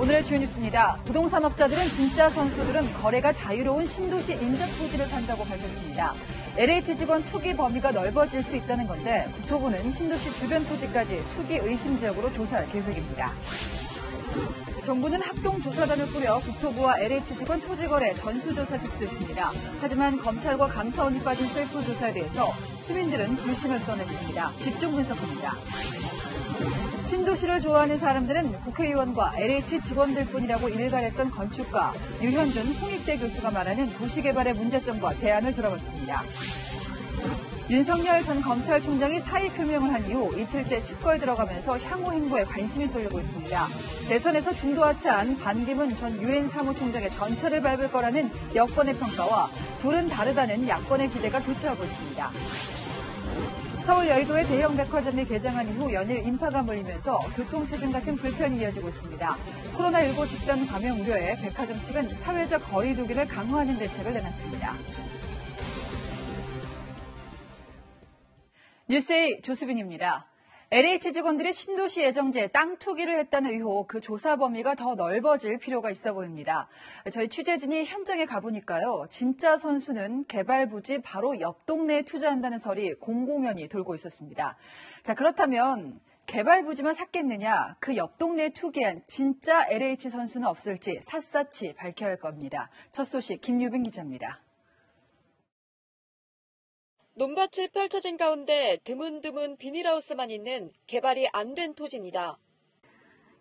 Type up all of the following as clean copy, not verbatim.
오늘의 주요 뉴스입니다. 부동산업자들은 진짜 선수들은 거래가 자유로운 신도시 인접 토지를 산다고 밝혔습니다. LH 직원 투기 범위가 넓어질 수 있다는 건데 국토부는 신도시 주변 토지까지 투기 의심 지역으로 조사할 계획입니다. 정부는 합동조사단을 꾸려 국토부와 LH 직원 토지거래 전수조사 직수했습니다. 하지만 검찰과 감사원이 빠진 셀프조사에 대해서 시민들은 불신을 드러냈습니다. 집중 분석합니다. 신도시를 좋아하는 사람들은 국회의원과 LH 직원들 뿐이라고 일갈했던 건축가 유현준 홍익대 교수가 말하는 도시개발의 문제점과 대안을 들어봤습니다. 윤석열 전 검찰총장이 사의 표명을 한 이후 이틀째 칩거에 들어가면서 향후 행보에 관심이 쏠리고 있습니다. 대선에서 중도하차한 반기문 전 유엔 사무총장의 전철을 밟을 거라는 여권의 평가와 둘은 다르다는 야권의 기대가 교차하고 있습니다. 서울 여의도의 대형 백화점이 개장한 이후 연일 인파가 몰리면서 교통체증 같은 불편이 이어지고 있습니다. 코로나19 집단 감염 우려에 백화점 측은 사회적 거리 두기를 강화하는 대책을 내놨습니다. 뉴스A 조수빈입니다. LH 직원들이 신도시 예정지에 땅 투기를 했다는 의혹, 그 조사 범위가 더 넓어질 필요가 있어 보입니다. 저희 취재진이 현장에 가보니까요. 진짜 선수는 개발 부지 바로 옆 동네에 투자한다는 설이 공공연히 돌고 있었습니다. 자, 그렇다면 개발 부지만 샀겠느냐, 그 옆 동네에 투기한 진짜 LH 선수는 없을지 샅샅이 밝혀야 할 겁니다. 첫 소식 김유빈 기자입니다. 논밭이 펼쳐진 가운데 드문드문 비닐하우스만 있는 개발이 안 된 토지입니다.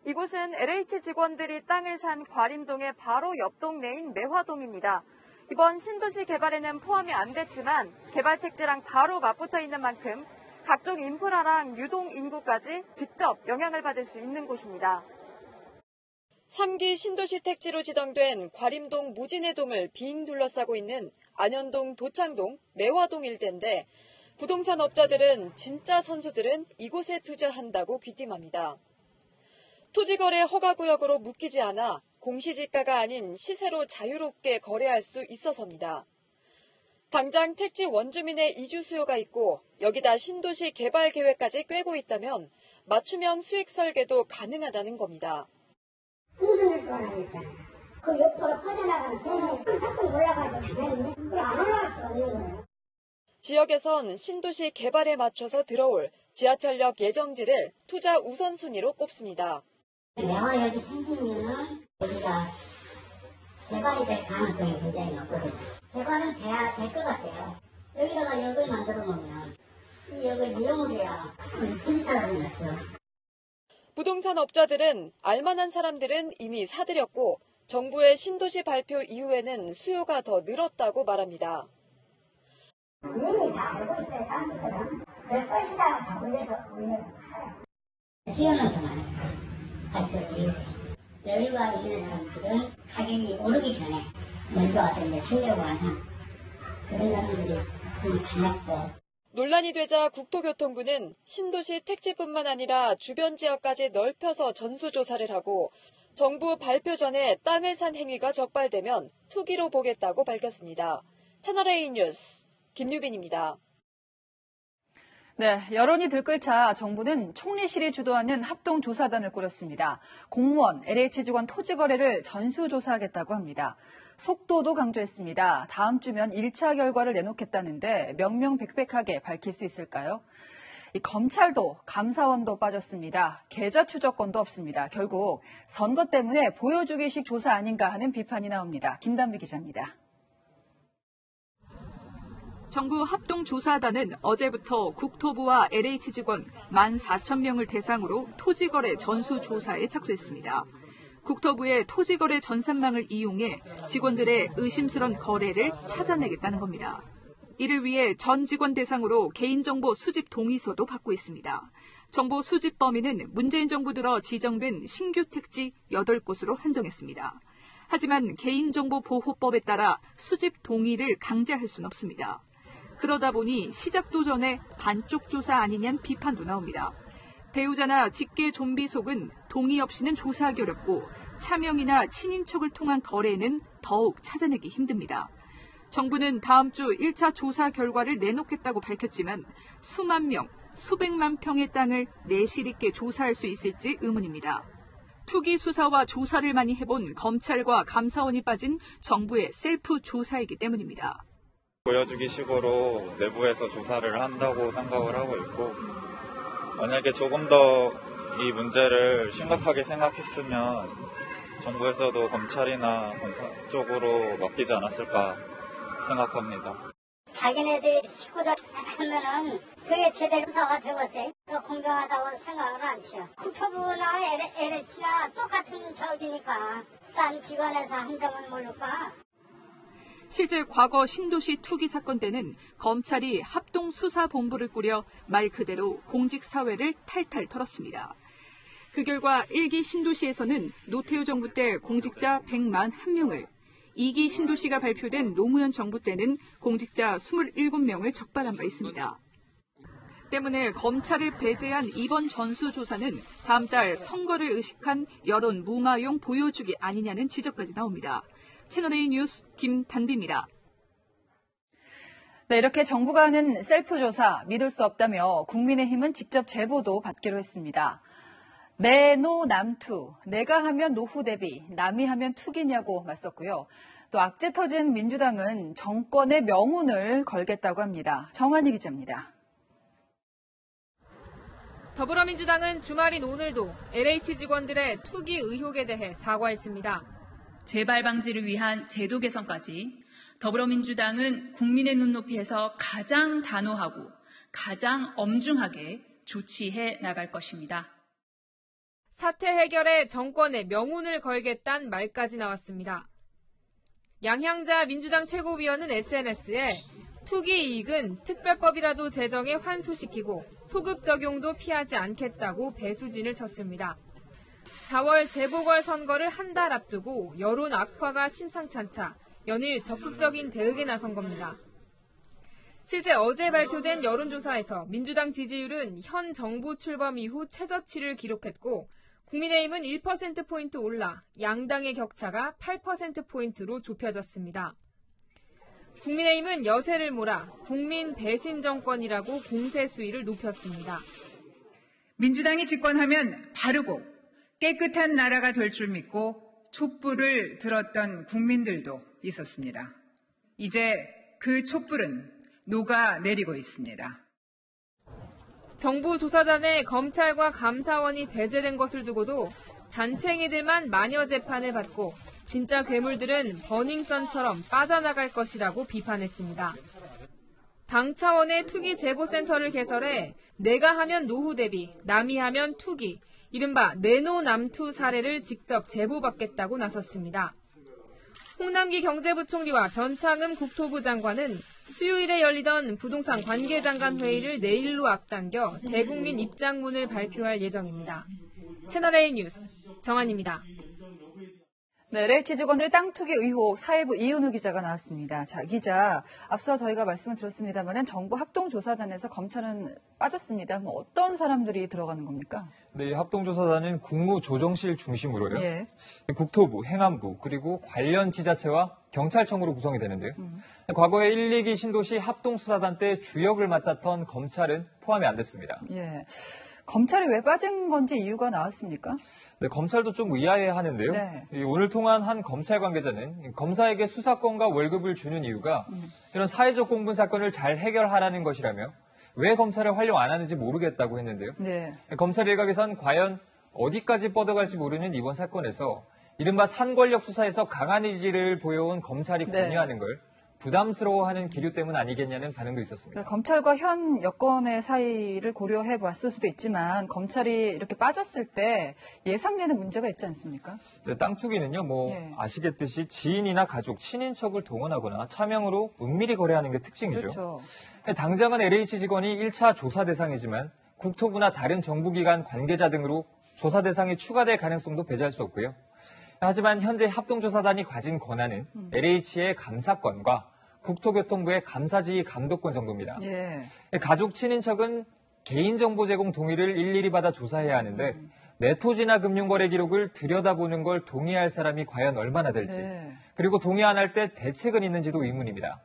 이곳은 LH 직원들이 땅을 산 과림동의 바로 옆 동네인 매화동입니다. 이번 신도시 개발에는 포함이 안 됐지만 개발 택지랑 바로 맞붙어 있는 만큼 각종 인프라랑 유동 인구까지 직접 영향을 받을 수 있는 곳입니다. 3기 신도시 택지로 지정된 과림동 무진해동을 빙 둘러싸고 있는 안현동, 도창동, 매화동 일대인데 부동산 업자들은 진짜 선수들은 이곳에 투자한다고 귀띔합니다. 토지거래 허가구역으로 묶이지 않아 공시지가가 아닌 시세로 자유롭게 거래할 수 있어서입니다. 당장 택지 원주민의 이주 수요가 있고 여기다 신도시 개발 계획까지 꿰고 있다면 맞춤형 수익 설계도 가능하다는 겁니다. 그 옆으로 퍼져나가는 돈이 조금 올라가야 되는데 그걸 안 올라갈 수 없는 거예요. 지역에선 신도시 개발에 맞춰서 들어올 지하철역 예정지를 투자 우선순위로 꼽습니다. 매화역이 생기면 여기가 개발이 될 가능성이 굉장히 높거든요. 개발은 돼야 될 것 같아요. 여기다가 역을 만들어 놓으면 이 역을 이용을 해야 수익화라는 거죠. 부동산 업자들은 알만한 사람들은 이미 사들였고 정부의 신도시 발표 이후에는 수요가 더 늘었다고 말합니다. 이미 다 알고 있어요. 땅들은 될 것이다. 다 올려서 수요는 더 많아요. 발표 이후에 여유가 있는 사람들은 가격이 오르기 전에 먼저 와서 이제 살려고 하는 그런 사람들이 좀 많았고. 논란이 되자 국토교통부는 신도시 택지뿐만 아니라 주변 지역까지 넓혀서 전수조사를 하고. 정부 발표 전에 땅을 산 행위가 적발되면 투기로 보겠다고 밝혔습니다. 채널A 뉴스 김유빈입니다. 네, 여론이 들끓자 정부는 총리실이 주도하는 합동조사단을 꾸렸습니다. 공무원, LH 직원 토지 거래를 전수조사하겠다고 합니다. 속도도 강조했습니다. 다음 주면 1차 결과를 내놓겠다는데 명명백백하게 밝힐 수 있을까요? 검찰도 감사원도 빠졌습니다. 계좌 추적권도 없습니다. 결국 선거 때문에 보여주기식 조사 아닌가 하는 비판이 나옵니다. 김담비 기자입니다. 정부 합동조사단은 어제부터 국토부와 LH 직원 14,000명을 대상으로 토지거래 전수조사에 착수했습니다. 국토부의 토지거래 전산망을 이용해 직원들의 의심스러운 거래를 찾아내겠다는 겁니다. 이를 위해 전 직원 대상으로 개인정보 수집 동의서도 받고 있습니다. 정보 수집 범위는 문재인 정부 들어 지정된 신규 택지 8곳으로 한정했습니다. 하지만 개인정보보호법에 따라 수집 동의를 강제할 수는 없습니다. 그러다 보니 시작도 전에 반쪽 조사 아니냐는 비판도 나옵니다. 배우자나 직계 좀비 속은 동의 없이는 조사하기 어렵고 차명이나 친인척을 통한 거래는 더욱 찾아내기 힘듭니다. 정부는 다음 주 1차 조사 결과를 내놓겠다고 밝혔지만 수만 명, 수백만 평의 땅을 내실 있게 조사할 수 있을지 의문입니다. 투기 수사와 조사를 많이 해본 검찰과 감사원이 빠진 정부의 셀프 조사이기 때문입니다. 보여주기 식으로 내부에서 조사를 한다고 생각을 하고 있고, 만약에 조금 더 이 문제를 심각하게 생각했으면 정부에서도 검찰이나 검사 쪽으로 맡기지 않았을까 생각합니다. 자기네들 식구들 하면은 그게 제대로 조사가 되겠어요? 공정하다고 생각을 안 해요. 국토부나 LH나 똑같은 적이니까 딴 기관에서 한다면 모를까? 실제 과거 신도시 투기 사건 때는 검찰이 합동수사본부를 꾸려 말 그대로 공직사회를 탈탈 털었습니다. 그 결과 1기 신도시에서는 노태우 정부 때 공직자 100만 1명을, 2기 신도시가 발표된 노무현 정부 때는 공직자 27명을 적발한 바 있습니다. 때문에 검찰을 배제한 이번 전수조사는 다음 달 선거를 의식한 여론 무마용 보여주기 아니냐는 지적까지 나옵니다. 채널A 뉴스 김단비입니다. 네, 이렇게 정부가 하는 셀프 조사 믿을 수 없다며 국민의힘은 직접 제보도 받기로 했습니다. 내노남투, 내가 하면 노후 대비, 남이 하면 투기냐고 맞섰고요. 또 악재 터진 민주당은 정권의 명운을 걸겠다고 합니다. 정한희 기자입니다. 더불어민주당은 주말인 오늘도 LH 직원들의 투기 의혹에 대해 사과했습니다. 재발 방지를 위한 제도 개선까지 더불어민주당은 국민의 눈높이에서 가장 단호하고 가장 엄중하게 조치해 나갈 것입니다. 사태 해결에 정권의 명운을 걸겠다는 말까지 나왔습니다. 양향자 민주당 최고위원은 SNS에 투기 이익은 특별법이라도 제정에 환수시키고 소급 적용도 피하지 않겠다고 배수진을 쳤습니다. 4월 재보궐선거를 한 달 앞두고 여론 악화가 심상찮자 연일 적극적인 대응에 나선 겁니다. 실제 어제 발표된 여론조사에서 민주당 지지율은 현 정부 출범 이후 최저치를 기록했고, 국민의힘은 1%포인트 올라 양당의 격차가 8%포인트로 좁혀졌습니다. 국민의힘은 여세를 몰아 국민 배신 정권이라고 공세 수위를 높였습니다. 민주당이 집권하면 바르고 깨끗한 나라가 될 줄 믿고 촛불을 들었던 국민들도 있었습니다. 이제 그 촛불은 녹아내리고 있습니다. 정부 조사단에 검찰과 감사원이 배제된 것을 두고도 잔챙이들만 마녀 재판을 받고 진짜 괴물들은 버닝썬처럼 빠져나갈 것이라고 비판했습니다. 당 차원의 투기 제보센터를 개설해 내가 하면 노후 대비, 남이 하면 투기, 이른바 내노남투 사례를 직접 제보받겠다고 나섰습니다. 홍남기 경제부총리와 변창흠 국토부 장관은 수요일에 열리던 부동산 관계장관 회의를 내일로 앞당겨 대국민 입장문을 발표할 예정입니다. 채널A 뉴스 정한입니다. 네, LH 직원들 땅 투기 의혹 사회부 이은우 기자가 나왔습니다. 자, 기자, 앞서 저희가 말씀을 드렸습니다만은 정부 합동조사단에서 검찰은 빠졌습니다. 뭐 어떤 사람들이 들어가는 겁니까? 네, 합동조사단은 국무조정실 중심으로요. 예. 국토부, 행안부, 그리고 관련 지자체와 경찰청으로 구성이 되는데요. 과거에 1, 2기 신도시 합동수사단 때 주역을 맡았던 검찰은 포함이 안 됐습니다. 예. 검찰이 왜 빠진 건지 이유가 나왔습니까? 네, 검찰도 좀 의아해하는데요. 네. 오늘 통한 한 검찰 관계자는 검사에게 수사권과 월급을 주는 이유가 이런 사회적 공분 사건을 잘 해결하라는 것이라며 왜 검찰을 활용 안 하는지 모르겠다고 했는데요. 네. 검찰 일각에선 과연 어디까지 뻗어갈지 모르는 이번 사건에서 이른바 산권력 수사에서 강한 의지를 보여온 검찰이 관여하는 네. 걸 부담스러워하는 기류 때문 아니겠냐는 반응도 있었습니다. 그러니까 검찰과 현 여권의 사이를 고려해 봤을 수도 있지만 검찰이 이렇게 빠졌을 때 예상되는 문제가 있지 않습니까? 네, 땅 투기는요, 예. 아시겠듯이 지인이나 가족, 친인척을 동원하거나 차명으로 은밀히 거래하는 게 특징이죠. 그렇죠. 당장은 LH 직원이 1차 조사 대상이지만 국토부나 다른 정부기관 관계자 등으로 조사 대상이 추가될 가능성도 배제할 수 없고요. 하지만 현재 합동조사단이 가진 권한은 LH의 감사권과 국토교통부의 감사지휘 감독권 정도입니다. 예. 가족, 친인척은 개인정보 제공 동의를 일일이 받아 조사해야 하는데 내 토지나 금융거래 기록을 들여다보는 걸 동의할 사람이 과연 얼마나 될지 네. 그리고 동의 안 할 때 대책은 있는지도 의문입니다.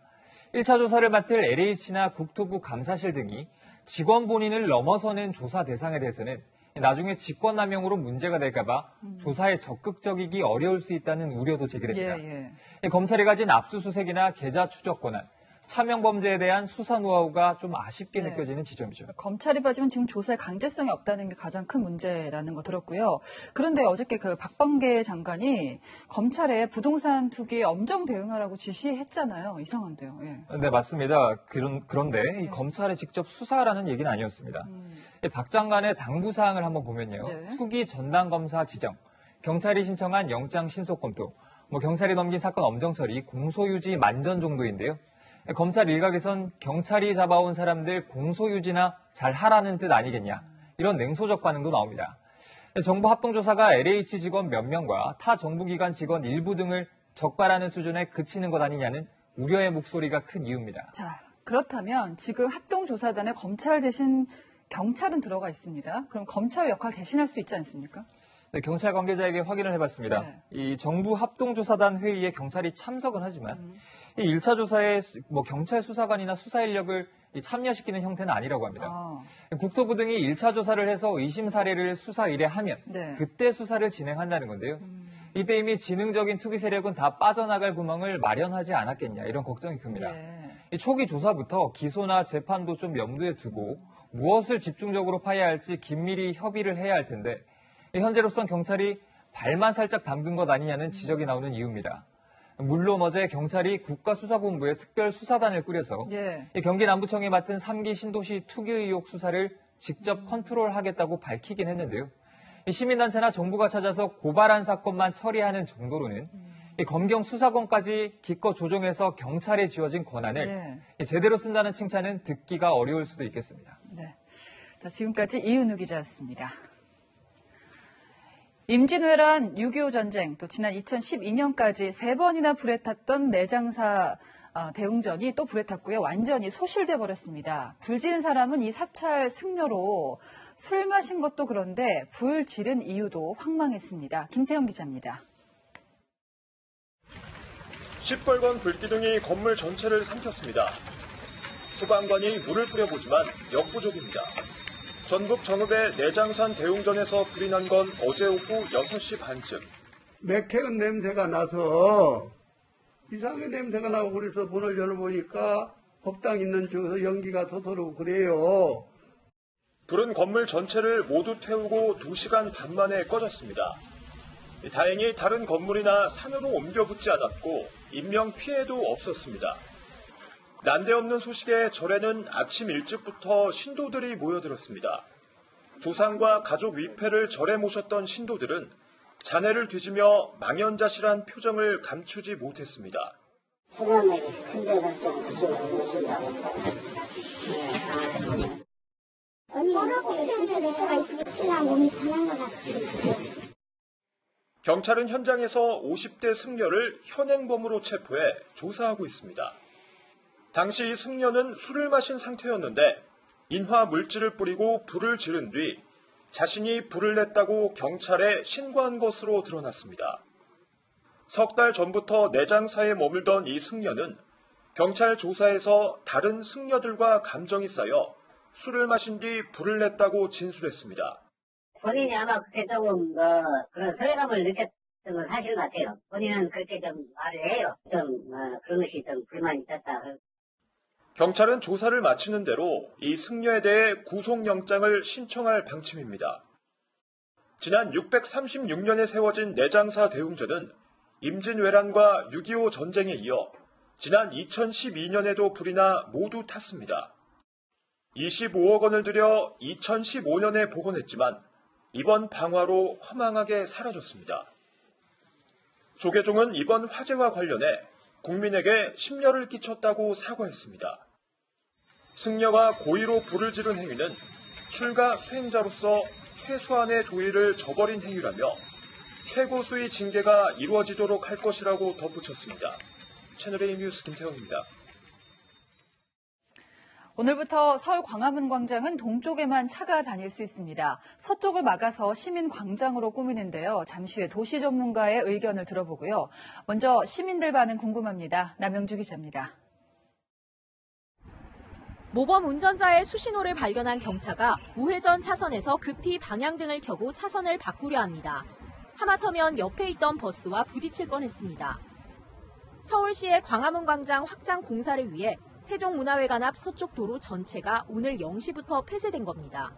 1차 조사를 맡을 LH나 국토부 감사실 등이 직원 본인을 넘어서는 조사 대상에 대해서는 나중에 직권남용으로 문제가 될까봐 조사에 적극적이기 어려울 수 있다는 우려도 제기됩니다. 예, 예. 검찰이 가진 압수수색이나 계좌 추적 권한, 차명범죄에 대한 수사 노하우가 좀 아쉽게 네. 느껴지는 지점이죠. 검찰이 빠지면 지금 조사에 강제성이 없다는 게 가장 큰 문제라는 거 들었고요. 그런데 어저께 그 박범계 장관이 검찰에 부동산 투기에 엄정 대응하라고 지시했잖아요. 이상한데요. 예. 네, 맞습니다. 그런데 네. 이 검찰에 직접 수사라는 얘기는 아니었습니다. 박 장관의 당부 사항을 한번 보면요. 네. 투기 전담검사 지정, 경찰이 신청한 영장 신속 검토, 경찰이 넘긴 사건 엄정 처리, 공소유지 만전 정도인데요. 검찰 일각에선 경찰이 잡아온 사람들 공소유지나 잘 하라는 뜻 아니겠냐, 이런 냉소적 반응도 나옵니다. 정부 합동조사가 LH 직원 몇 명과 타 정부기관 직원 일부 등을 적발하는 수준에 그치는 것 아니냐는 우려의 목소리가 큰 이유입니다. 자, 그렇다면 지금 합동조사단에 검찰 대신 경찰은 들어가 있습니다. 그럼 검찰 역할 대신할 수 있지 않습니까? 네, 경찰 관계자에게 확인을 해봤습니다. 네. 이 정부 합동조사단 회의에 경찰이 참석은 하지만 이 1차 조사에 경찰 수사관이나 수사 인력을 참여시키는 형태는 아니라고 합니다. 아. 국토부 등이 1차 조사를 해서 의심 사례를 수사 의뢰하면 네. 그때 수사를 진행한다는 건데요. 이때 이미 지능적인 투기 세력은 다 빠져나갈 구멍을 마련하지 않았겠냐, 이런 걱정이 큽니다. 네. 이 초기 조사부터 기소나 재판도 좀 염두에 두고 무엇을 집중적으로 파야 할지 긴밀히 협의를 해야 할 텐데 현재로선 경찰이 발만 살짝 담근 것 아니냐는 지적이 나오는 이유입니다. 물론 어제 경찰이 국가수사본부에 특별수사단을 꾸려서 예. 경기 남부청에 맡은 3기 신도시 투기 의혹 수사를 직접 컨트롤하겠다고 밝히긴 했는데요. 시민단체나 정부가 찾아서 고발한 사건만 처리하는 정도로는 검경 수사권까지 기껏 조정해서 경찰에 쥐어진 권한을 예. 제대로 쓴다는 칭찬은 듣기가 어려울 수도 있겠습니다. 네. 자, 지금까지 이은우 기자였습니다. 임진왜란, 6.25 전쟁, 또 지난 2012년까지 3번이나 불에 탔던 내장사 대웅전이 또 불에 탔고요. 완전히 소실돼 버렸습니다. 불 지른 사람은 이 사찰 승려로 술 마신 것도 그런데 불 지른 이유도 황망했습니다. 김태형 기자입니다. 시뻘건 불기둥이 건물 전체를 삼켰습니다. 소방관이 물을 뿌려보지만 역부족입니다. 전북 정읍의 내장산 대웅전에서 불이 난 건 어제 오후 6시 반쯤. 매캐은 냄새가 나서 이상한 냄새가 나고 그래서 문을 열어보니까 법당 있는 쪽에서 연기가 터져오고 그래요. 불은 건물 전체를 모두 태우고 2시간 반 만에 꺼졌습니다. 다행히 다른 건물이나 산으로 옮겨붙지 않았고 인명 피해도 없었습니다. 난데없는 소식에 절에는 아침 일찍부터 신도들이 모여들었습니다. 조상과 가족 위패를 절에 모셨던 신도들은 잔해를 뒤지며 망연자실한 표정을 감추지 못했습니다. 경찰은 현장에서 50대 승려를 현행범으로 체포해 조사하고 있습니다. 당시 이 승려는 술을 마신 상태였는데 인화 물질을 뿌리고 불을 지른 뒤 자신이 불을 냈다고 경찰에 신고한 것으로 드러났습니다. 석 달 전부터 내장사에 머물던 이 승려는 경찰 조사에서 다른 승려들과 감정이 쌓여 술을 마신 뒤 불을 냈다고 진술했습니다. 본인이 아마 그때 조금 그런 소외감을 느꼈 좀 사실 같아요. 본인은 그렇게 좀 말을 해요. 그런 것이 좀 불만이 있었다. 경찰은 조사를 마치는 대로 이 승려에 대해 구속영장을 신청할 방침입니다. 지난 636년에 세워진 내장사 대웅전은 임진왜란과 6.25 전쟁에 이어 지난 2012년에도 불이 나 모두 탔습니다. 25억 원을 들여 2015년에 복원했지만 이번 방화로 허망하게 사라졌습니다. 조계종은 이번 화재와 관련해 국민에게 심려를 끼쳤다고 사과했습니다. 승려가 고의로 불을 지른 행위는 출가 수행자로서 최소한의 도의를 저버린 행위라며 최고수의 징계가 이루어지도록 할 것이라고 덧붙였습니다. 채널A 뉴스 김태형입니다. 오늘부터 서울 광화문 광장은 동쪽에만 차가 다닐 수 있습니다. 서쪽을 막아서 시민 광장으로 꾸미는데요. 잠시 후에 도시 전문가의 의견을 들어보고요. 먼저 시민들 반응 궁금합니다. 남영주 기자입니다. 모범 운전자의 수신호를 발견한 경차가 우회전 차선에서 급히 방향등을 켜고 차선을 바꾸려 합니다. 하마터면 옆에 있던 버스와 부딪힐 뻔했습니다. 서울시의 광화문 광장 확장 공사를 위해 세종문화회관 앞 서쪽 도로 전체가 오늘 0시부터 폐쇄된 겁니다.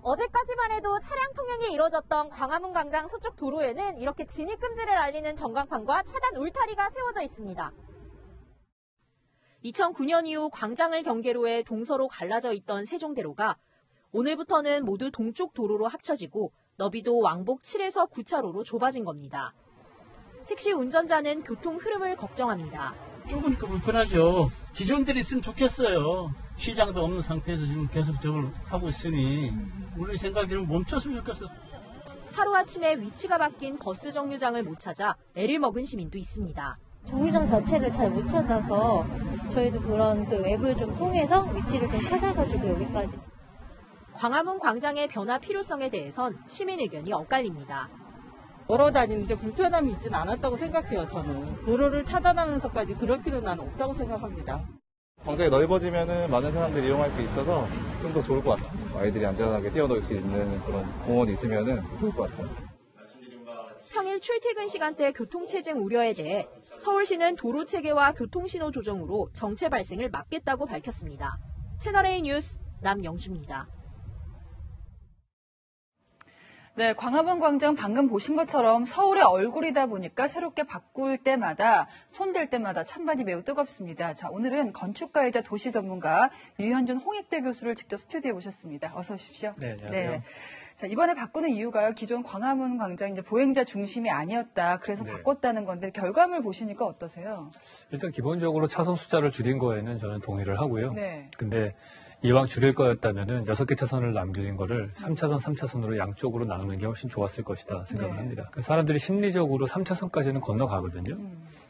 어제까지만 해도 차량 통행이 이뤄졌던 광화문 광장 서쪽 도로에는 이렇게 진입 금지를 알리는 전광판과 차단 울타리가 세워져 있습니다. 2009년 이후 광장을 경계로 해 동서로 갈라져 있던 세종대로가 오늘부터는 모두 동쪽 도로로 합쳐지고 너비도 왕복 7에서 9차로로 좁아진 겁니다. 택시 운전자는 교통 흐름을 걱정합니다. 좁으니까 불편하죠. 기존들이 있으면 좋겠어요. 시장도 없는 상태에서 지금 계속 저걸 하고 있으니 우리 생각에는 멈췄으면 좋겠어요. 하루아침에 위치가 바뀐 버스 정류장을 못 찾아 애를 먹은 시민도 있습니다. 정류장 자체를 잘 못 찾아서 저희도 그런 앱을 좀 통해서 위치를 좀 찾아가지고 여기까지. 광화문 광장의 변화 필요성에 대해선 시민 의견이 엇갈립니다. 걸어 다니는데 불편함이 있지는 않았다고 생각해요. 저는 도로를 차단하면서까지 그럴 필요는 난 없다고 생각합니다. 광장이 넓어지면은 많은 사람들이 이용할 수 있어서 좀 더 좋을 것 같습니다. 아이들이 안전하게 뛰어놀 수 있는 그런 공원이 있으면은 좋을 것 같아요. 평일 출퇴근 시간대 교통체증 우려에 대해 서울시는 도로 체계와 교통신호 조정으로 정체 발생을 막겠다고 밝혔습니다. 채널A 뉴스 남영주입니다. 네, 광화문 광장 방금 보신 것처럼 서울의 얼굴이다 보니까 새롭게 바꿀 때마다, 손댈 때마다 찬반이 매우 뜨겁습니다. 자, 오늘은 건축가이자 도시 전문가 유현준 홍익대 교수를 직접 스튜디오에 모셨습니다. 어서 오십시오. 네, 안녕하세요. 네. 자, 이번에 바꾸는 이유가요. 기존 광화문 광장 이제 보행자 중심이 아니었다. 그래서 네. 바꿨다는 건데 결과물 보시니까 어떠세요? 일단 기본적으로 차선 숫자를 줄인 거에는 저는 동의를 하고요. 네. 근데 이왕 줄일 거였다면은 6개 차선을 남긴 거를 3차선, 3차선으로 양쪽으로 나누는 게 훨씬 좋았을 것이다 생각을 합니다. 사람들이 심리적으로 3차선까지는 건너가거든요.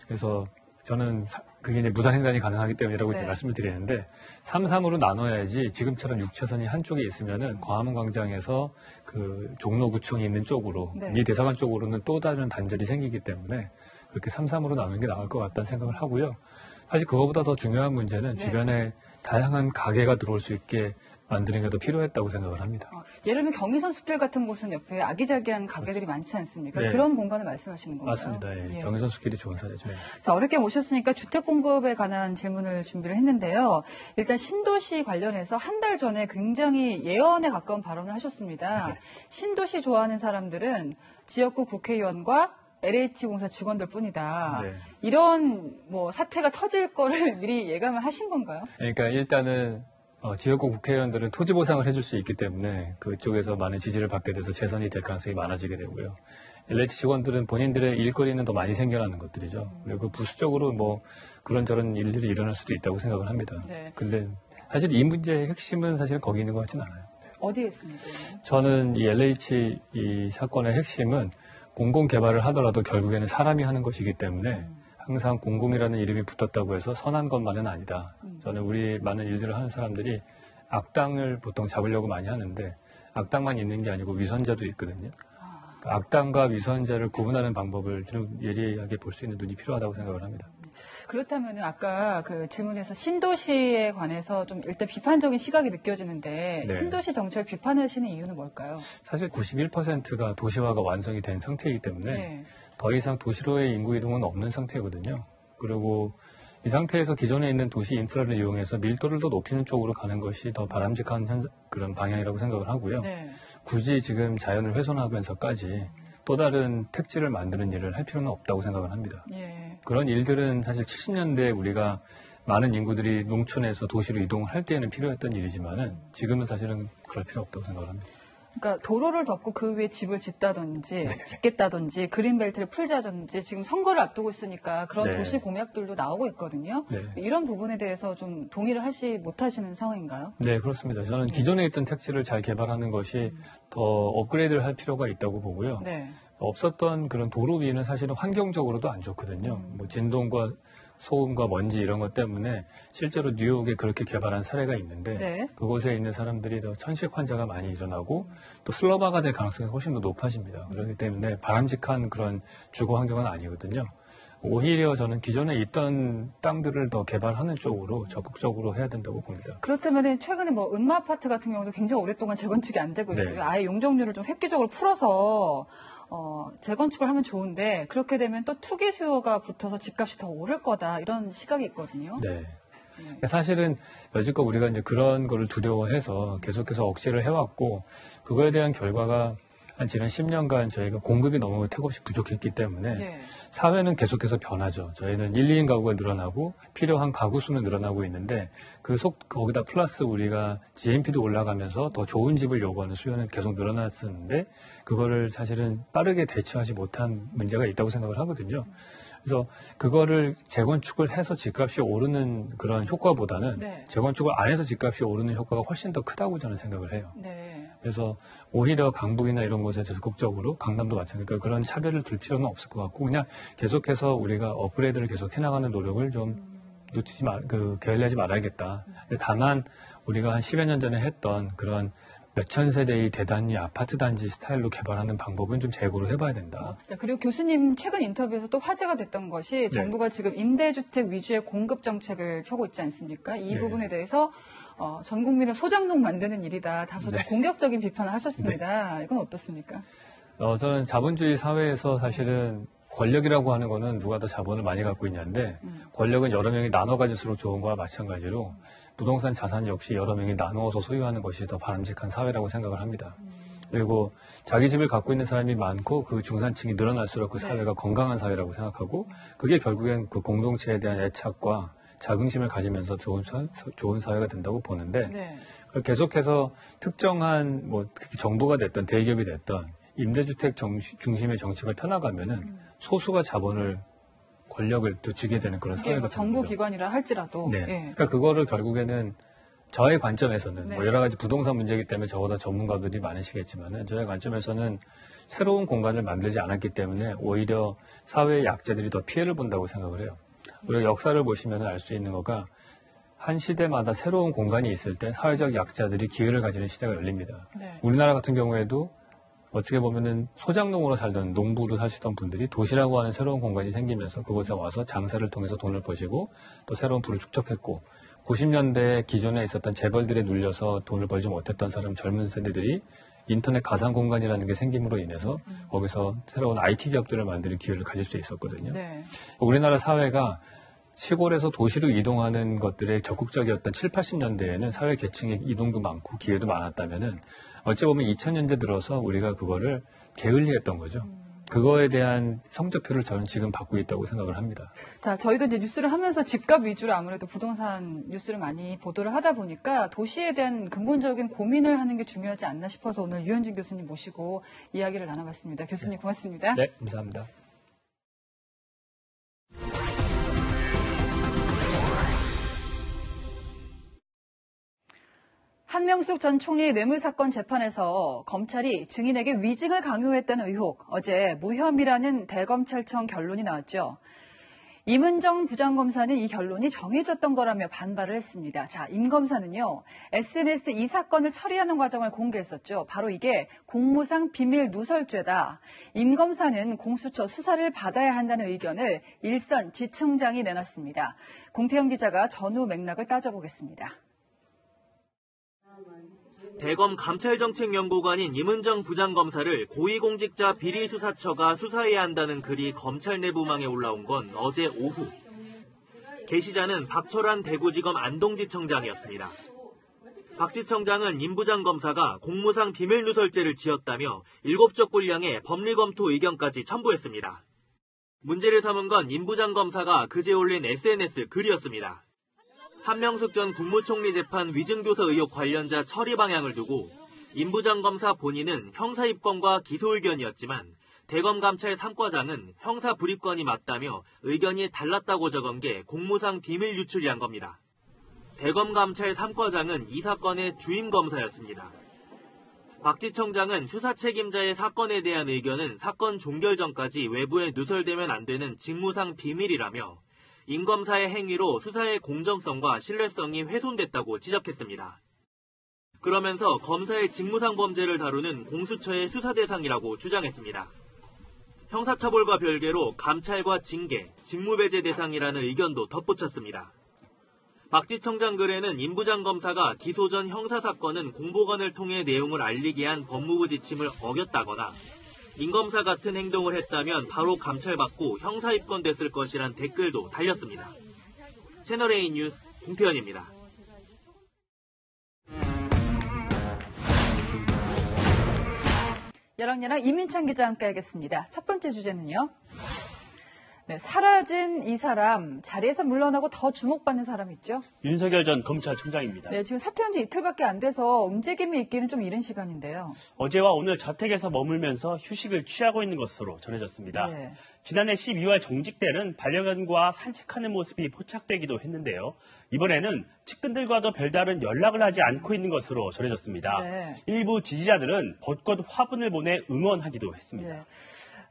그래서 저는 그게 이제 무단횡단이 가능하기 때문이라고 이제 말씀을 드리는데 3-3으로 나눠야지 지금처럼 6차선이 한쪽에 있으면은 광화문 광장에서 그 종로구청이 있는 쪽으로 이 대사관 쪽으로는 또 다른 단절이 생기기 때문에 그렇게 3-3으로 나누는 게 나을 것 같다는 생각을 하고요. 사실 그거보다 더 중요한 문제는 주변에 다양한 가게가 들어올 수 있게 만드는 게 더 필요했다고 생각을 합니다. 예를 들면 경의선 숲길 같은 곳은 옆에 아기자기한 가게들이 많지 않습니까? 네. 그런 공간을 말씀하시는 건가요? 맞습니다. 예. 경의선 숲길이 좋은 사례죠. 자, 어렵게 모셨으니까 주택 공급에 관한 질문을 준비를 했는데요. 일단 신도시 관련해서 한 달 전에 굉장히 예언에 가까운 발언을 하셨습니다. 네. 신도시 좋아하는 사람들은 지역구 국회의원과 LH 공사 직원들 뿐이다. 네. 이런 사태가 터질 거를 미리 예감을 하신 건가요? 그러니까 일단은 지역구 국회의원들은 토지 보상을 해줄 수 있기 때문에 그쪽에서 많은 지지를 받게 돼서 재선이 될 가능성이 많아지게 되고요. LH 직원들은 본인들의 일거리는 더 많이 생겨나는 것들이죠. 그리고 부수적으로 그런저런 일들이 일어날 수도 있다고 생각을 합니다. 네. 근데 사실 이 문제의 핵심은 사실 거기 있는 것 같진 않아요. 어디에 있습니까? 저는 이 LH 이 사건의 핵심은 공공 개발을 하더라도 결국에는 사람이 하는 것이기 때문에 항상 공공이라는 이름이 붙었다고 해서 선한 것만은 아니다. 저는 우리 많은 일들을 하는 사람들이 악당을 보통 잡으려고 많이 하는데 악당만 있는 게 아니고 위선자도 있거든요. 악당과 위선자를 구분하는 방법을 좀 예리하게 볼 수 있는 눈이 필요하다고 생각을 합니다. 그렇다면 아까 그 질문에서 신도시에 관해서 좀 일단 비판적인 시각이 느껴지는데 네. 신도시 정책을 비판하시는 이유는 뭘까요? 사실 91%가 도시화가 완성이 된 상태이기 때문에 네. 더 이상 도시로의 인구 이동은 없는 상태거든요. 그리고 이 상태에서 기존에 있는 도시 인프라를 이용해서 밀도를 더 높이는 쪽으로 가는 것이 더 바람직한 그런 방향이라고 생각을 하고요. 네. 굳이 지금 자연을 훼손하면서까지 또 다른 택지를 만드는 일을 할 필요는 없다고 생각을 합니다. 예. 그런 일들은 사실 70년대에 우리가 많은 인구들이 농촌에서 도시로 이동을 할 때에는 필요했던 일이지만은 지금은 사실은 그럴 필요 없다고 생각을 합니다. 그러니까 도로를 덮고 그 위에 집을 짓다든지 네. 짓겠다든지 그린벨트를 풀자든지 지금 선거를 앞두고 있으니까 그런 네. 도시 공약들도 나오고 있거든요. 네. 이런 부분에 대해서 좀 동의를 하지 못하시는 상황인가요? 네, 그렇습니다. 저는 기존에 있던 택지를 잘 개발하는 것이 더 업그레이드를 할 필요가 있다고 보고요. 네. 없었던 그런 도로 위는 사실은 환경적으로도 안 좋거든요. 진동과 소음과 먼지 이런 것 때문에 실제로 뉴욕에 그렇게 개발한 사례가 있는데 네. 그곳에 있는 사람들이 더 천식 환자가 많이 일어나고 또 슬러바가 될 가능성이 훨씬 더 높아집니다. 그렇기 때문에 바람직한 그런 주거 환경은 아니거든요. 오히려 저는 기존에 있던 땅들을 더 개발하는 쪽으로 적극적으로 해야 된다고 봅니다. 그렇다면 최근에 뭐 은마 아파트 같은 경우도 굉장히 오랫동안 재건축이 안 되고 있고요. 네. 아예 용적률을 좀 획기적으로 풀어서 재건축을 하면 좋은데 그렇게 되면 또 투기 수요가 붙어서 집값이 더 오를 거다 이런 시각이 있거든요. 네. 사실은 여지껏 우리가 이제 그런 거를 두려워해서 계속해서 억지를 해왔고 그거에 대한 결과가 한 지난 10년간 저희가 공급이 너무 턱없이 부족했기 때문에 네. 사회는 계속해서 변하죠. 저희는 1, 2인 가구가 늘어나고 필요한 가구 수는 늘어나고 있는데 거기다 플러스 우리가 GNP도 올라가면서 더 좋은 집을 요구하는 수요는 계속 늘어났었는데 그거를 사실은 빠르게 대처하지 못한 문제가 있다고 생각을 하거든요. 그래서 그거를 재건축을 해서 집값이 오르는 그런 효과보다는 네. 재건축을 안 해서 집값이 오르는 효과가 훨씬 더 크다고 저는 생각을 해요. 네. 그래서 오히려 강북이나 이런 곳에 적극적으로 강남도 마찬가지니까 그런 차별을 둘 필요는 없을 것 같고 그냥 계속해서 우리가 업그레이드를 계속 해나가는 노력을 좀 놓치지 게을리하지 말아야겠다. 근데 다만 우리가 한 10여 년 전에 했던 그런 몇천 세대의 대단위 아파트 단지 스타일로 개발하는 방법은 좀 재고를 해봐야 된다. 그리고 교수님 최근 인터뷰에서 또 화제가 됐던 것이 정부가 네. 지금 임대주택 위주의 공급 정책을 펴고 있지 않습니까? 이 네. 부분에 대해서 전 국민을 소장농 만드는 일이다. 다소 네. 공격적인 비판을 하셨습니다. 네. 이건 어떻습니까? 저는 자본주의 사회에서 사실은 권력이라고 하는 거는 누가 더 자본을 많이 갖고 있냐인데 권력은 여러 명이 나눠 가질수록 좋은 거와 마찬가지로 부동산 자산 역시 여러 명이 나누어서 소유하는 것이 더 바람직한 사회라고 생각을 합니다. 그리고 자기 집을 갖고 있는 사람이 많고 그 중산층이 늘어날수록 그 사회가 건강한 사회라고 생각하고 그게 결국엔 그 공동체에 대한 애착과 자긍심을 가지면서 좋은 사회가 된다고 보는데 네. 계속해서 특정한 뭐 정부가 됐던 대기업이 됐던 임대주택 중심의 정책을 펴나가면은 소수가 자본을 권력을 두치게 되는 그런 사회가 정부기관이라 할지라도 네. 예. 그러니까 그거를 결국에는 저의 관점에서는 네. 뭐 여러 가지 부동산 문제이기 때문에 저보다 전문가들이 많으시겠지만은 저의 관점에서는 새로운 공간을 만들지 않았기 때문에 오히려 사회의 약자들이 더 피해를 본다고 생각을 해요. 우리가 역사를 보시면 알 수 있는 거가 한 시대마다 새로운 공간이 있을 때 사회적 약자들이 기회를 가지는 시대가 열립니다. 네. 우리나라 같은 경우에도 어떻게 보면은 소작농으로 살던 농부로 사시던 분들이 도시라고 하는 새로운 공간이 생기면서 그곳에 와서 장사를 통해서 돈을 버시고 또 새로운 부를 축적했고 90년대 기존에 있었던 재벌들에 눌려서 돈을 벌지 못했던 사람 젊은 세대들이 인터넷 가상 공간이라는 게 생김으로 인해서 거기서 새로운 IT 기업들을 만드는 기회를 가질 수 있었거든요. 네. 우리나라 사회가 시골에서 도시로 이동하는 것들에 적극적이었던 7, 80년대에는 사회 계층의 이동도 많고 기회도 많았다면은 어찌 보면 2000년대 들어서 우리가 그거를 게을리했던 거죠. 그거에 대한 성적표를 저는 지금 받고 있다고 생각을 합니다. 자, 저희도 이제 뉴스를 하면서 집값 위주로 아무래도 부동산 뉴스를 많이 보도를 하다 보니까 도시에 대한 근본적인 고민을 하는 게 중요하지 않나 싶어서 오늘 유현준 교수님 모시고 이야기를 나눠봤습니다. 교수님 네. 고맙습니다. 네, 감사합니다. 한명숙 전 총리 뇌물사건 재판에서 검찰이 증인에게 위증을 강요했다는 의혹, 어제 무혐의라는 대검찰청 결론이 나왔죠. 임은정 부장검사는 이 결론이 정해졌던 거라며 반발을 했습니다. 자, 임 검사는요, SNS 이 사건을 처리하는 과정을 공개했었죠. 바로 이게 공무상 비밀 누설죄다. 임 검사는 공수처 수사를 받아야 한다는 의견을 일선 지청장이 내놨습니다. 공태영 기자가 전후 맥락을 따져보겠습니다. 대검 감찰정책연구관인 임은정 부장검사를 고위공직자 비리수사처가 수사해야 한다는 글이 검찰 내부망에 올라온 건 어제 오후. 게시자는 박철환 대구지검 안동지청장이었습니다. 박 지청장은 임 부장검사가 공무상 비밀누설죄를 지었다며 7쪽 분량의 법리검토 의견까지 첨부했습니다. 문제를 삼은 건 임 부장검사가 그제 올린 SNS 글이었습니다. 한명숙 전 국무총리 재판 위증교사 의혹 관련자 처리 방향을 두고 임 부장검사 본인은 형사입건과 기소 의견이었지만 대검 감찰 3과장은 형사 불입건이 맞다며 의견이 달랐다고 적은 게 공무상 비밀 유출이란 겁니다. 대검 감찰 3과장은 이 사건의 주임 검사였습니다. 박 지청장은 수사 책임자의 사건에 대한 의견은 사건 종결 전까지 외부에 누설되면 안 되는 직무상 비밀이라며 임 검사의 행위로 수사의 공정성과 신뢰성이 훼손됐다고 지적했습니다. 그러면서 검사의 직무상 범죄를 다루는 공수처의 수사 대상이라고 주장했습니다. 형사처벌과 별개로 감찰과 징계, 직무배제 대상이라는 의견도 덧붙였습니다. 박지청장 글에는 임부장 검사가 기소 전 형사사건은 공보관을 통해 내용을 알리게 한 법무부 지침을 어겼다거나 임검사 같은 행동을 했다면 바로 감찰받고 형사입건됐을 것이란 댓글도 달렸습니다. 채널A 뉴스 공태현입니다. 여랑여랑 이민찬 기자와 함께하겠습니다. 첫 번째 주제는요. 사라진 이 사람, 자리에서 물러나고 더 주목받는 사람 있죠? 윤석열 전 검찰총장입니다. 네, 지금 사퇴한 지 이틀밖에 안 돼서 움직임이 있기는 좀 이른 시간인데요. 어제와 오늘 자택에서 머물면서 휴식을 취하고 있는 것으로 전해졌습니다. 네. 지난해 12월 정직 때는 반려견과 산책하는 모습이 포착되기도 했는데요. 이번에는 측근들과도 별다른 연락을 하지 않고 있는 것으로 전해졌습니다. 네. 일부 지지자들은 벚꽃 화분을 보내 응원하기도 했습니다. 네.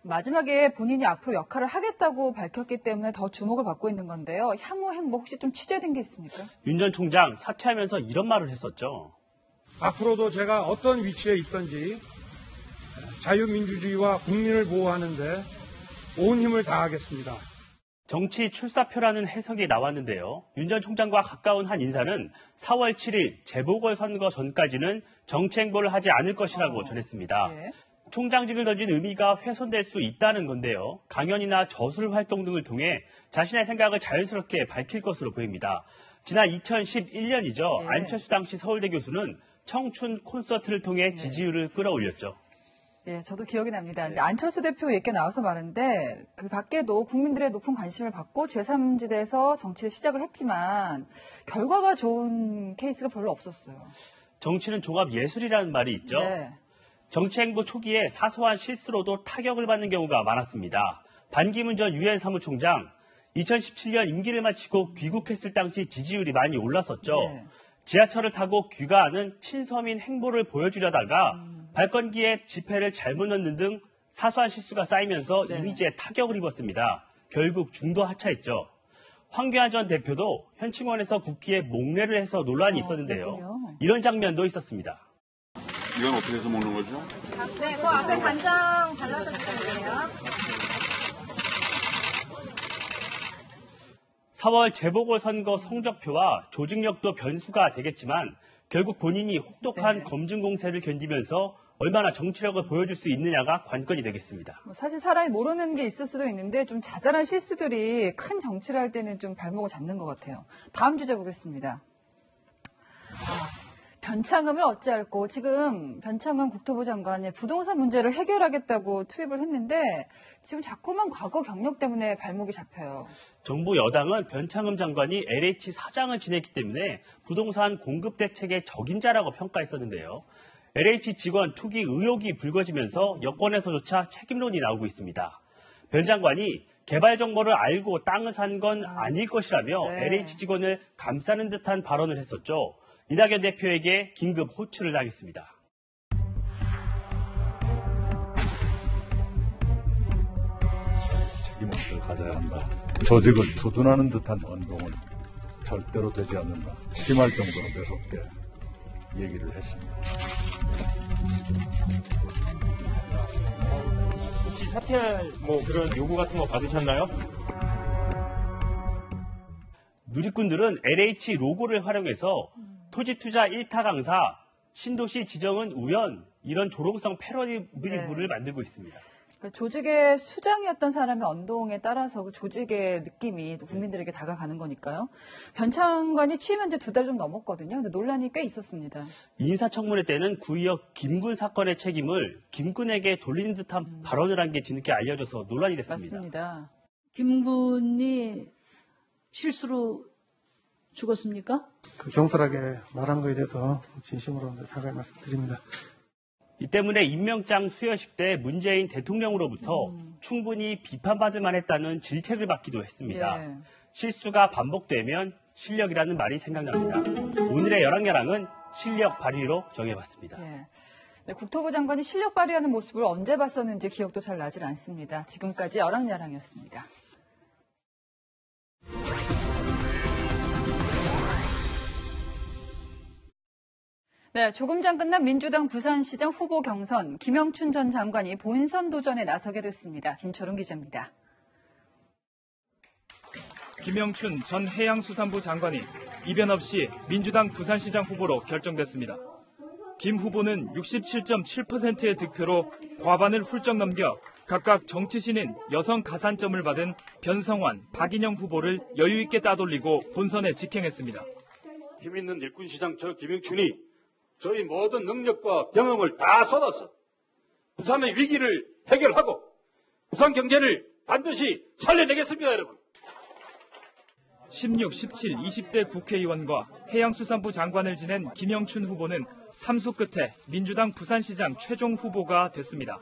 마지막에 본인이 앞으로 역할을 하겠다고 밝혔기 때문에 더 주목을 받고 있는 건데요. 향후 행보 혹시 좀 취재된 게 있습니까? 윤 전 총장 사퇴하면서 이런 말을 했었죠. 앞으로도 제가 어떤 위치에 있든지 자유민주주의와 국민을 보호하는 데 온 힘을 다하겠습니다. 정치 출사표라는 해석이 나왔는데요. 윤 전 총장과 가까운 한 인사는 4월 7일 재보궐선거 전까지는 정치 행보를 하지 않을 것이라고 전했습니다. 네. 총장직을 던진 의미가 훼손될 수 있다는 건데요. 강연이나 저술 활동 등을 통해 자신의 생각을 자연스럽게 밝힐 것으로 보입니다. 지난 2011년이죠. 네. 안철수 당시 서울대 교수는 청춘 콘서트를 통해 지지율을 끌어올렸죠. 네, 저도 기억이 납니다. 네. 안철수 대표 얘기가 나와서 말인데 그 밖에도 국민들의 높은 관심을 받고 제3지대에서 정치를 시작을 했지만 결과가 좋은 케이스가 별로 없었어요. 정치는 종합예술이라는 말이 있죠. 네. 정치 행보 초기에 사소한 실수로도 타격을 받는 경우가 많았습니다. 반기문 전 유엔 사무총장, 2017년 임기를 마치고 귀국했을 당시 지지율이 많이 올랐었죠. 네. 지하철을 타고 귀가하는 친서민 행보를 보여주려다가 발권기에 지폐를 잘못 넣는 등 사소한 실수가 쌓이면서 네. 이미지에 타격을 입었습니다. 결국 중도 하차했죠. 황교안 전 대표도 현충원에서 국기에 목례를 해서 논란이 있었는데요. 그렇군요. 이런 장면도 있었습니다. 이건 어떻게 해서 먹는 거죠? 네, 그 앞에 간장 발라서 드세요. 4월 재보궐선거 성적표와 조직력도 변수가 되겠지만 결국 본인이 혹독한 네. 검증 공세를 견디면서 얼마나 정치력을 보여줄 수 있느냐가 관건이 되겠습니다. 사실 사람이 모르는 게 있을 수도 있는데 좀 자잘한 실수들이 큰 정치를 할 때는 좀 발목을 잡는 것 같아요. 다음 주제 보겠습니다. 변창흠을 어찌할꼬. 지금 변창흠 국토부 장관이 부동산 문제를 해결하겠다고 투입을 했는데 지금 자꾸만 과거 경력 때문에 발목이 잡혀요. 정부 여당은 변창흠 장관이 LH 사장을 지냈기 때문에 부동산 공급 대책의 적임자라고 평가했었는데요. LH 직원 투기 의혹이 불거지면서 여권에서조차 책임론이 나오고 있습니다. 변 장관이 개발 정보를 알고 땅을 산 건 아닐 것이라며 네. LH 직원을 감싸는 듯한 발언을 했었죠. 이낙연 대표에게 긴급 호출을 당했습니다. 책임 없을 가져야 한다. 조직을 두둔하는 듯한 언동은 절대로 되지 않는다. 심할 정도로 매섭게 얘기를 했습니다. 혹시 사퇴할 그런 요구 같은 거 받으셨나요? 누리꾼들은 LH 로고를 활용해서 토지투자 1타 강사, 신도시 지정은 우연, 이런 조롱성 패러디블을 만들고 있습니다. 그러니까 조직의 수장이었던 사람의 언동에 따라서 그 조직의 느낌이 국민들에게 다가가는 거니까요. 변 장관이 취임한 지 2달 좀 넘었거든요. 근데 논란이 꽤 있었습니다. 인사청문회 때는 구의역 김군 사건의 책임을 김군에게 돌리는 듯한 발언을 한 게 뒤늦게 알려져서 논란이 됐습니다. 맞습니다. 김군이 실수로 죽었습니까? 경솔하게 말한 거에 대해서 진심으로 사과의 말씀드립니다. 이 때문에 임명장 수여식 때 문재인 대통령으로부터 충분히 비판받을 만했다는 질책을 받기도 했습니다. 예. 실수가 반복되면 실력이라는 말이 생각납니다. 오늘의 여랑여랑은 실력 발휘로 정해봤습니다. 예. 네, 국토부 장관이 실력 발휘하는 모습을 언제 봤었는지 기억도 잘 나질 않습니다. 지금까지 여랑여랑이었습니다. 네, 조금 전 끝난 민주당 부산시장 후보 경선, 김영춘 전 장관이 본선 도전에 나서게 됐습니다. 김철웅 기자입니다. 김영춘 전 해양수산부 장관이 이변 없이 민주당 부산시장 후보로 결정됐습니다. 김 후보는 67.7%의 득표로 과반을 훌쩍 넘겨 각각 정치신인 여성 가산점을 받은 변성환, 박인영 후보를 여유 있게 따돌리고 본선에 직행했습니다. 힘 있는 일꾼시장 저 김영춘이 저희 모든 능력과 경험을 다 쏟아서 부산의 위기를 해결하고 부산 경제를 반드시 살려내겠습니다, 여러분. 16, 17, 20대 국회의원과 해양수산부 장관을 지낸 김영춘 후보는 3수 끝에 민주당 부산시장 최종 후보가 됐습니다.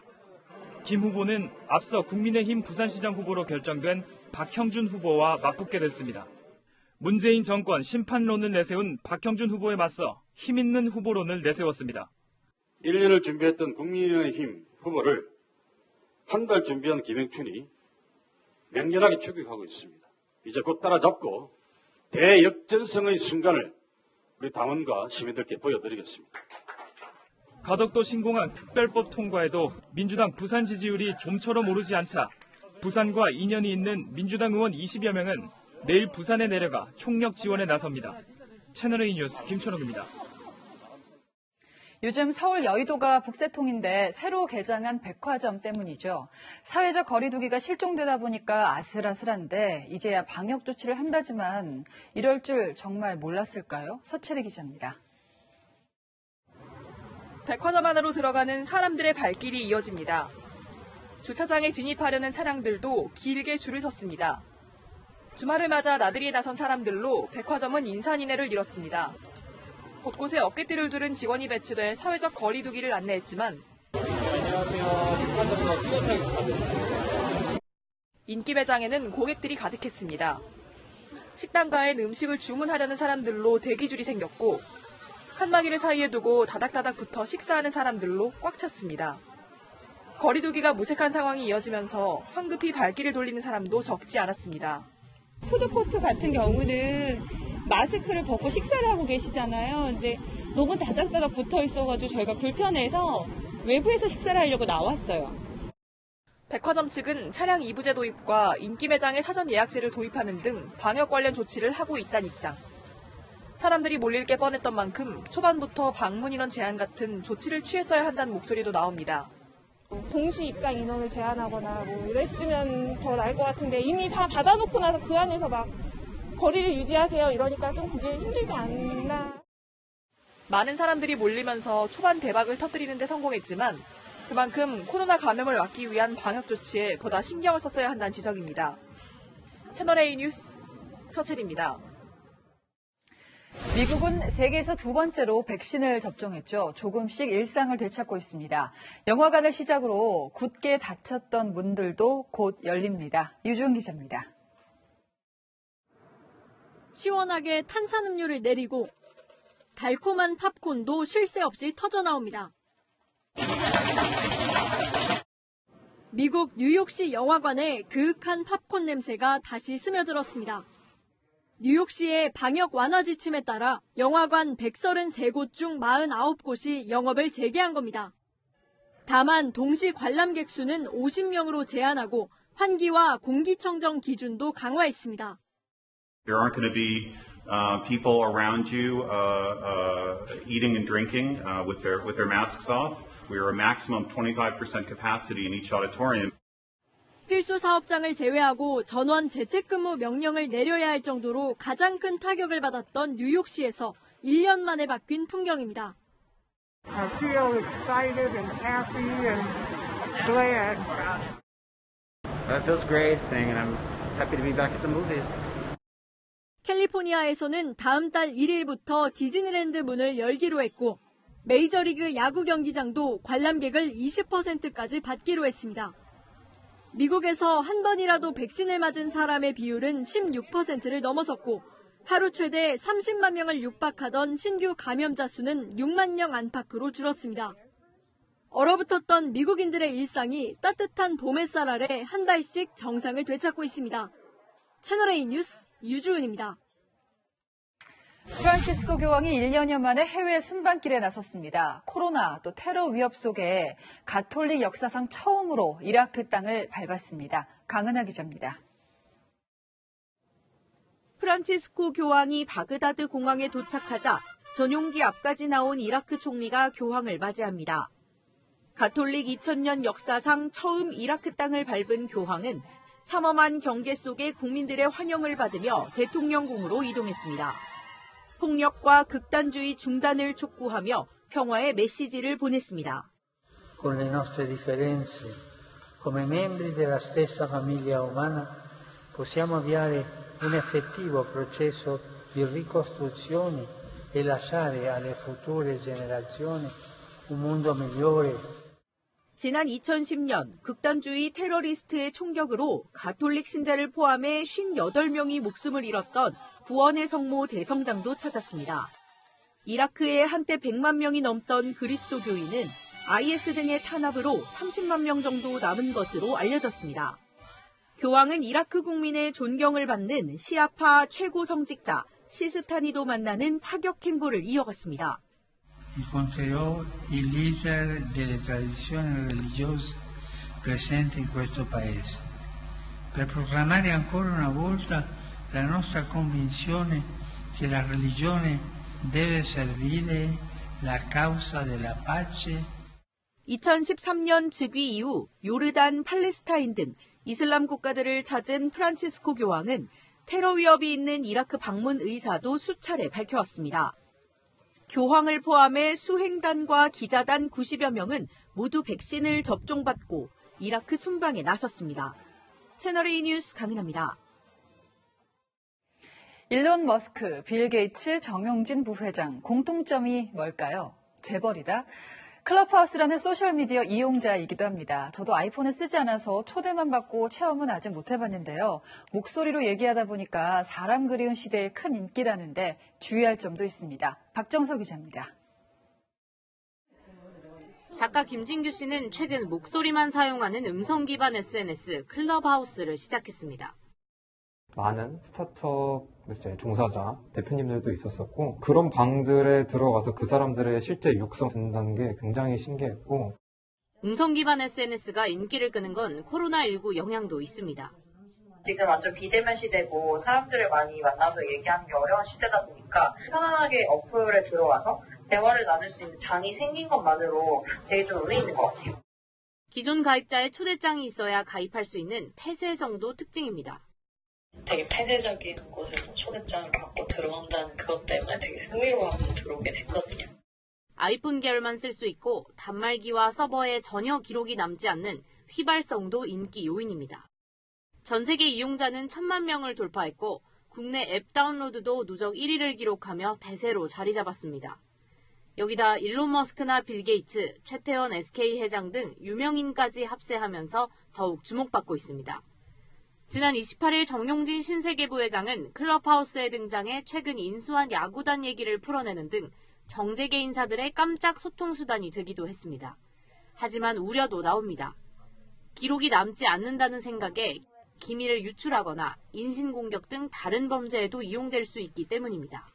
김 후보는 앞서 국민의힘 부산시장 후보로 결정된 박형준 후보와 맞붙게 됐습니다. 문재인 정권 심판론을 내세운 박형준 후보에 맞서 힘있는 후보론을 내세웠습니다. 1년을 준비했던 국민의힘 후보를 한 달 준비한 김영춘이 맹렬하게 추격하고 있습니다. 이제 곧 따라잡고 대역전성의 순간을 우리 당원과 시민들께 보여드리겠습니다. 가덕도 신공항 특별법 통과에도 민주당 부산 지지율이 좀처럼 오르지 않자 부산과 인연이 있는 민주당 의원 20여 명은 내일 부산에 내려가 총력 지원에 나섭니다. 채널A 뉴스 김철웅입니다. 요즘 서울 여의도가 북새통인데 새로 개장한 백화점 때문이죠. 사회적 거리 두기가 실종되다 보니까 아슬아슬한데 이제야 방역 조치를 한다지만 이럴 줄 정말 몰랐을까요? 서채리 기자입니다. 백화점 안으로 들어가는 사람들의 발길이 이어집니다. 주차장에 진입하려는 차량들도 길게 줄을 섰습니다. 주말을 맞아 나들이에 나선 사람들로 백화점은 인산인해를 이뤘습니다. 곳곳에 어깨띠를 두른 직원이 배치돼 사회적 거리 두기를 안내했지만 인기 매장에는 고객들이 가득했습니다. 식당가엔 음식을 주문하려는 사람들로 대기줄이 생겼고 칸막이를 사이에 두고 다닥다닥 붙어 식사하는 사람들로 꽉 찼습니다. 거리 두기가 무색한 상황이 이어지면서 황급히 발길을 돌리는 사람도 적지 않았습니다. 푸드코트 같은 경우는 마스크를 벗고 식사를 하고 계시잖아요. 근데 너무 다닥다닥 붙어 있어가지고 저희가 불편해서 외부에서 식사를 하려고 나왔어요. 백화점 측은 차량 2부제 도입과 인기 매장의 사전 예약제를 도입하는 등 방역 관련 조치를 하고 있다는 입장. 사람들이 몰릴 게 뻔했던 만큼 초반부터 방문 인원 제한 같은 조치를 취했어야 한다는 목소리도 나옵니다. 동시 입장 인원을 제한하거나 뭐 이랬으면 더 나을 것 같은데 이미 다 받아놓고 나서 그 안에서 막 거리를 유지하세요 이러니까 좀 그게 힘들지 않나. 많은 사람들이 몰리면서 초반 대박을 터뜨리는 데 성공했지만 그만큼 코로나 감염을 막기 위한 방역 조치에 보다 신경을 썼어야 한다는 지적입니다. 채널A 뉴스 서채리입니다. 미국은 세계에서 두 번째로 백신을 접종했죠. 조금씩 일상을 되찾고 있습니다. 영화관을 시작으로 굳게 닫혔던 문들도 곧 열립니다. 유준 기자입니다. 시원하게 탄산음료를 내리고 달콤한 팝콘도 쉴 새 없이 터져나옵니다. 미국 뉴욕시 영화관에 그윽한 팝콘 냄새가 다시 스며들었습니다. 뉴욕시의 방역 완화 지침에 따라 영화관 133곳 중 49곳이 영업을 재개한 겁니다. 다만 동시 관람객 수는 50명으로 제한하고 환기와 공기청정 기준도 강화했습니다. There aren't going to be people around you eating and drinking with their masks off. We are a maximum 25% capacity in each auditorium. 필수 사업장을 제외하고 전원 재택근무 명령을 내려야 할 정도로 가장 큰 타격을 받았던 뉴욕시에서 1년 만에 바뀐 풍경입니다. I feel excited and happy and glad. That feels great thing, and I'm happy to be back at the movies. 캘리포니아에서는 다음 달 1일부터 디즈니랜드 문을 열기로 했고 메이저리그 야구 경기장도 관람객을 20%까지 받기로 했습니다. 미국에서 한 번이라도 백신을 맞은 사람의 비율은 16%를 넘어섰고 하루 최대 30만 명을 육박하던 신규 감염자 수는 6만 명 안팎으로 줄었습니다. 얼어붙었던 미국인들의 일상이 따뜻한 봄 햇살 아래 한 달씩 정상을 되찾고 있습니다. 채널A 뉴스 유주은입니다. 프란치스코 교황이 1년여 만에 해외 순방길에 나섰습니다. 코로나 또 테러 위협 속에 가톨릭 역사상 처음으로 이라크 땅을 밟았습니다. 강은하 기자입니다. 프란치스코 교황이 바그다드 공항에 도착하자 전용기 앞까지 나온 이라크 총리가 교황을 맞이합니다. 가톨릭 2000년 역사상 처음 이라크 땅을 밟은 교황은 삼엄한 경계 속에 국민들의 환영을 받으며 대통령궁으로 이동했습니다. 폭력과 극단주의 중단을 촉구하며 평화의 메시지를 보냈습니다. Con le nostre differenze, come membri della stessa famiglia umana, possiamo avviare un effettivo processo di ricostruzione e lasciare alle future generazioni un mondo migliore. 지난 2010년 극단주의 테러리스트의 총격으로 가톨릭 신자를 포함해 58명이 목숨을 잃었던 구원의 성모 대성당도 찾았습니다. 이라크에 한때 100만 명이 넘던 그리스도교인은 IS 등의 탄압으로 30만 명 정도 남은 것으로 알려졌습니다. 교황은 이라크 국민의 존경을 받는 시아파 최고 성직자 시스타니도 만나는 파격 행보를 이어갔습니다. (2013년) 즉위 이후 요르단, 팔레스타인 등 이슬람 국가들을 찾은 프란치스코 교황은 테러 위협이 있는 이라크 방문 의사도 수차례 밝혀왔습니다. 교황을 포함해 수행단과 기자단 90여 명은 모두 백신을 접종받고 이라크 순방에 나섰습니다. 채널A 뉴스 강은하입니다. 일론 머스크, 빌 게이츠, 정용진 부회장, 공통점이 뭘까요? 재벌이다? 클럽하우스라는 소셜미디어 이용자이기도 합니다. 저도 아이폰을 쓰지 않아서 초대만 받고 체험은 아직 못 해봤는데요. 목소리로 얘기하다 보니까 사람 그리운 시대의 큰 인기라는데 주의할 점도 있습니다. 박정석 기자입니다. 작가 김진규 씨는 최근 목소리만 사용하는 음성 기반 SNS 클럽하우스를 시작했습니다. 많은 스타트업 종사자, 대표님들도 있었었고 그런 방들에 들어가서 그 사람들의 실제 육성 듣는다는 게 굉장히 신기했고 음성 기반 SNS가 인기를 끄는 건 코로나19 영향도 있습니다. 지금 완전 비대면 시대고 사람들을 많이 만나서 얘기하는 게 어려운 시대다 보니까 편안하게 어플에 들어와서 대화를 나눌 수 있는 장이 생긴 것만으로 되게 좀 의미 있는 것 같아요. 기존 가입자의 초대장이 있어야 가입할 수 있는 폐쇄성도 특징입니다. 되게 폐쇄적인 곳에서 초대장을 받고 들어온다는 그것 때문에 되게 흥미로워서 들어오게 됐거든요. 아이폰 계열만 쓸 수 있고 단말기와 서버에 전혀 기록이 남지 않는 휘발성도 인기 요인입니다. 전 세계 이용자는 1,000만 명을 돌파했고 국내 앱 다운로드도 누적 1위를 기록하며 대세로 자리 잡았습니다. 여기다 일론 머스크나 빌 게이츠, 최태원 SK 회장 등 유명인까지 합세하면서 더욱 주목받고 있습니다. 지난 28일 정용진 신세계 부회장은 클럽하우스에 등장해 최근 인수한 야구단 얘기를 풀어내는 등 정재계 인사들의 깜짝 소통수단이 되기도 했습니다. 하지만 우려도 나옵니다. 기록이 남지 않는다는 생각에 기밀을 유출하거나 인신공격 등 다른 범죄에도 이용될 수 있기 때문입니다.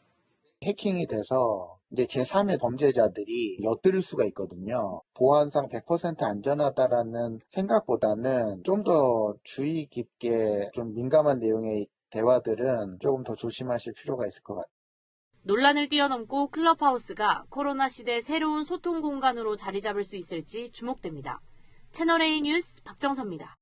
해킹이 돼서 이제 제3의 범죄자들이 엿들을 수가 있거든요. 보안상 100% 안전하다라는 생각보다는 좀 더 주의 깊게 좀 민감한 내용의 대화들은 조금 더 조심하실 필요가 있을 것 같아요. 논란을 뛰어넘고 클럽하우스가 코로나 시대 새로운 소통 공간으로 자리 잡을 수 있을지 주목됩니다. 채널A 뉴스 박정서입니다.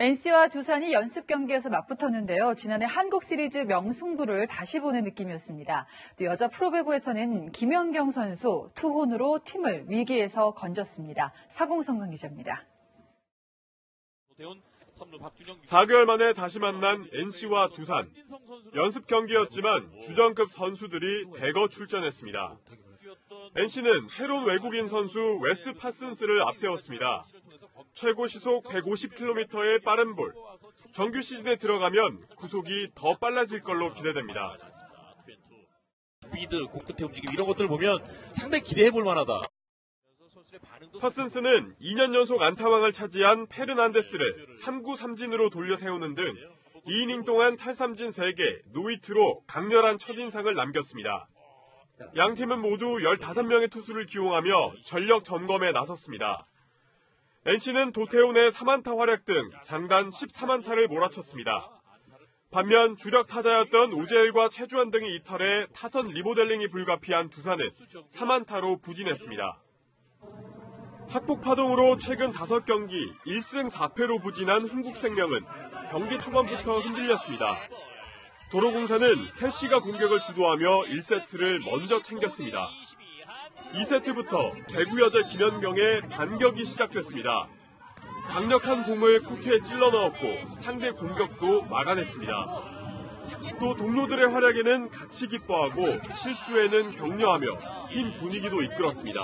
NC와 두산이 연습 경기에서 맞붙었는데요. 지난해 한국 시리즈 명승부를 다시 보는 느낌이었습니다. 또 여자 프로배구에서는 김연경 선수 투혼으로 팀을 위기에서 건졌습니다. 사공성근 기자입니다. 4개월 만에 다시 만난 NC와 두산. 연습 경기였지만 주전급 선수들이 대거 출전했습니다. NC는 새로운 외국인 선수 웨스 파슨스를 앞세웠습니다. 최고 시속 150km의 빠른 볼, 정규 시즌에 들어가면 구속이 더 빨라질 걸로 기대됩니다. 스피드, 공 끝의 움직임 이런 것들을 보면 상당히 기대해볼 만하다. 파슨스는 2년 연속 안타왕을 차지한 페르난데스를 3구 3진으로 돌려 세우는 등 2이닝 동안 탈삼진 3개, 노히트로 강렬한 첫인상을 남겼습니다. 양 팀은 모두 15명의 투수를 기용하며 전력 점검에 나섰습니다. NC는 도태훈의 3안타 활약 등 장단 14안타를 몰아쳤습니다. 반면 주력 타자였던 오재일과 최주환 등의 이탈에 타선 리모델링이 불가피한 두산은 3안타로 부진했습니다. 학폭 파동으로 최근 5경기 1승 4패로 부진한 흥국생명은 경기 초반부터 흔들렸습니다. 도로공사는 캐시가 공격을 주도하며 1세트를 먼저 챙겼습니다. 2세트부터 대구여자 김연경의 반격이 시작됐습니다. 강력한 공을 코트에 찔러 넣었고 상대 공격도 막아냈습니다. 또 동료들의 활약에는 같이 기뻐하고 실수에는 격려하며 팀 분위기도 이끌었습니다.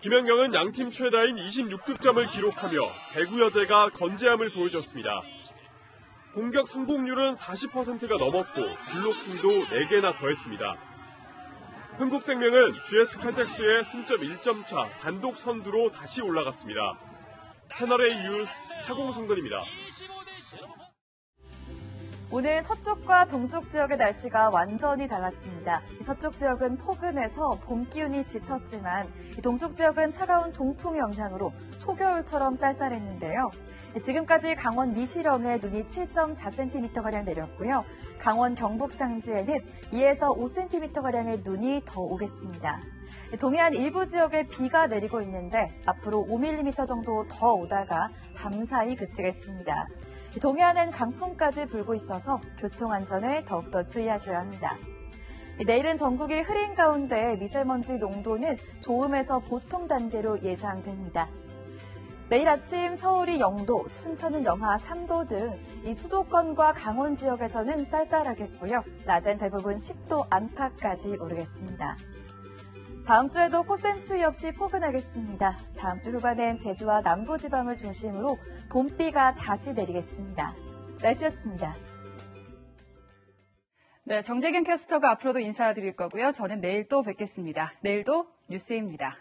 김연경은 양팀 최다인 26득점을 기록하며 대구여제가 건재함을 보여줬습니다. 공격 성공률은 40%가 넘었고 블로킹도 4개나 더했습니다. 흥국생명은 GS칼텍스의 승점 1점 차 단독 선두로 다시 올라갔습니다. 채널A 뉴스 사공성근입니다. 오늘 서쪽과 동쪽 지역의 날씨가 완전히 달랐습니다. 서쪽 지역은 포근해서 봄 기운이 짙었지만 동쪽 지역은 차가운 동풍 영향으로 초겨울처럼 쌀쌀했는데요. 지금까지 강원 미시령에 눈이 7.4cm가량 내렸고요. 강원 경북 상지에는 2에서 5cm가량의 눈이 더 오겠습니다. 동해안 일부 지역에 비가 내리고 있는데 앞으로 5mm 정도 더 오다가 밤사이 그치겠습니다. 동해안엔 강풍까지 불고 있어서 교통안전에 더욱더 주의하셔야 합니다. 내일은 전국이 흐린 가운데 미세먼지 농도는 좋음에서 보통 단계로 예상됩니다. 내일 아침 서울이 0도, 춘천은 영하 3도 등 이 수도권과 강원 지역에서는 쌀쌀하겠고요. 낮엔 대부분 10도 안팎까지 오르겠습니다. 다음 주에도 꽃샘추위 없이 포근하겠습니다. 다음 주 후반엔 제주와 남부지방을 중심으로 봄비가 다시 내리겠습니다. 날씨였습니다. 네, 정재경 캐스터가 앞으로도 인사드릴 거고요. 저는 내일 또 뵙겠습니다. 내일도 뉴스입니다.